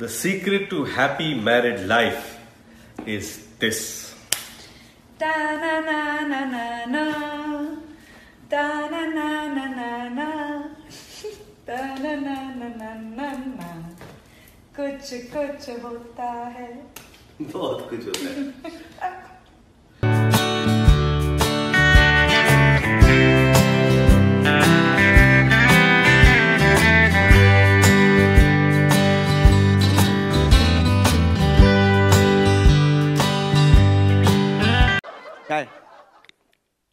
The secret to happy married life is this. Da-na-na-na-na-na. Da-na-na-na-na-na. Da-na-na-na-na-na-na. Kuch kuch hota hai. बहुत कुछ होता है.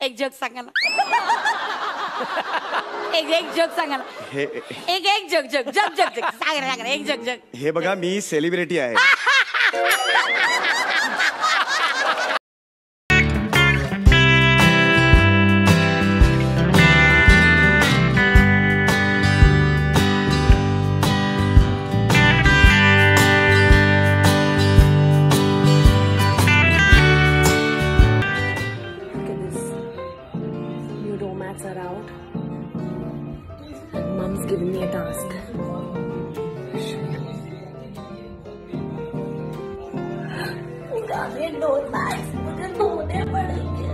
एक जोक सांगाला. एक जोक सांगाला. हे बघा मी सेलिब्रिटी आहे. Giving me a task. Nikamil, don't ask. मुझे धोने पड़ेंगे.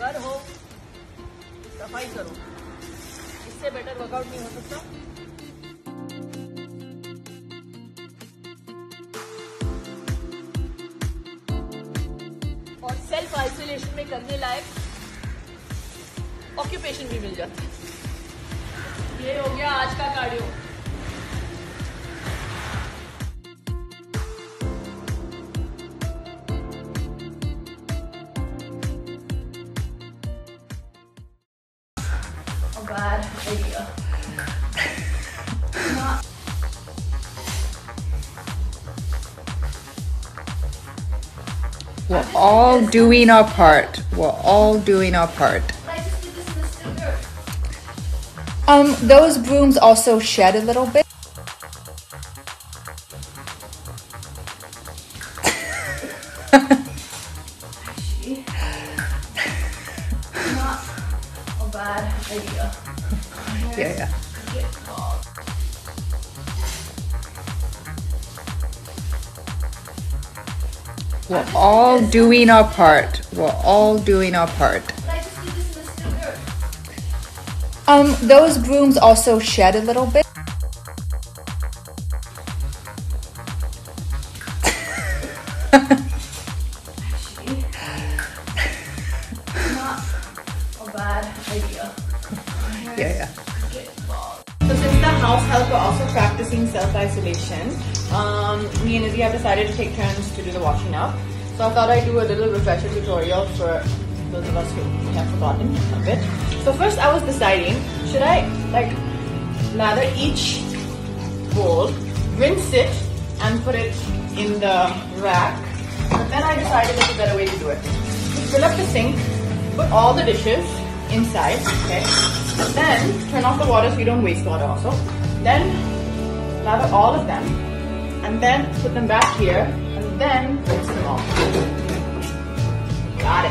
घर हो, सफाई करो, इससे बेटर वर्कआउट नहीं हो सकता. और सेल्फ आइसोलेशन में करने लायक ऑक्यूपेशन भी मिल जाती है. ये हो गया आज का cardio. Bad idea. We're all doing our part. Those brooms also shed a little bit. Bad idea. Yeah. We're all doing our part. Those brooms also shed a little bit. So since the house help, we're also practicing self-isolation. Me and Izzy have decided to take turns to do the washing up. So I thought I'd do a little refresher tutorial for those of us who have forgotten a bit. So first I was deciding, should I like lather each bowl, rinse it and put it in the rack. But then I decided there's a better way to do it. So fill up the sink, put all the dishes inside, okay? Then turn off the water so you don't waste water also. Then lather all of them and then put them back here and then rinse them off. Got it.